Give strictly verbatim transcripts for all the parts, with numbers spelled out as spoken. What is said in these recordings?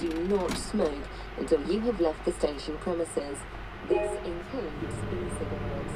do not smoke until you have left the station premises. This includes e-cigarettes.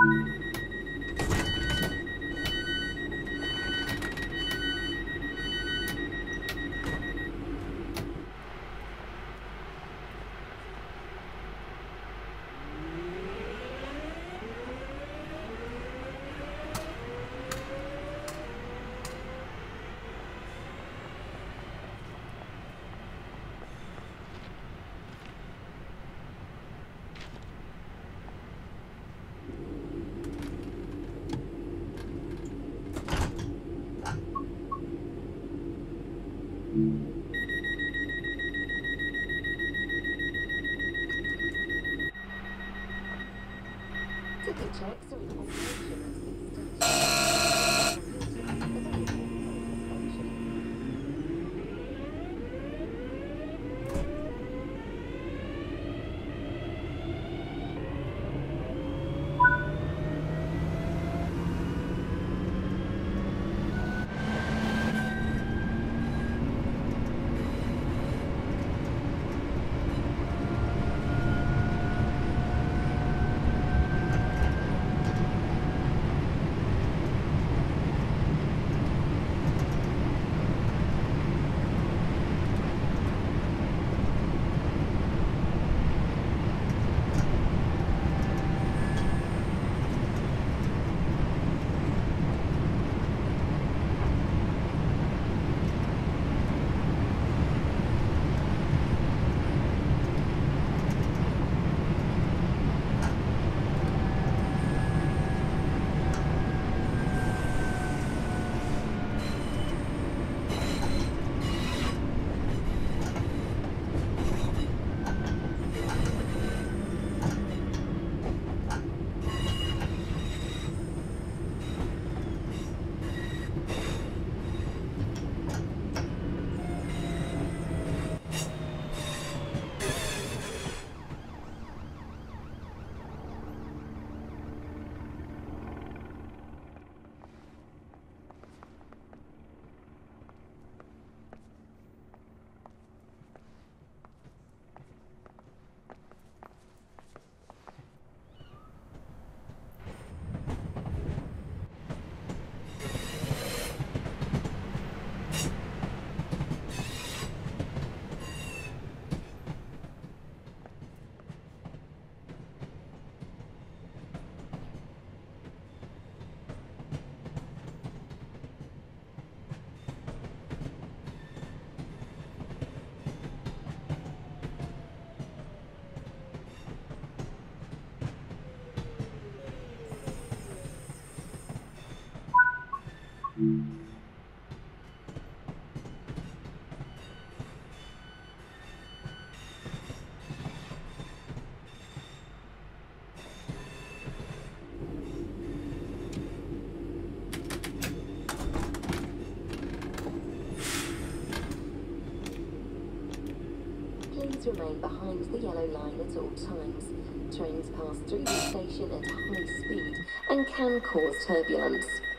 Remain behind the yellow line at all times. Trains pass through the station at high speed and can cause turbulence.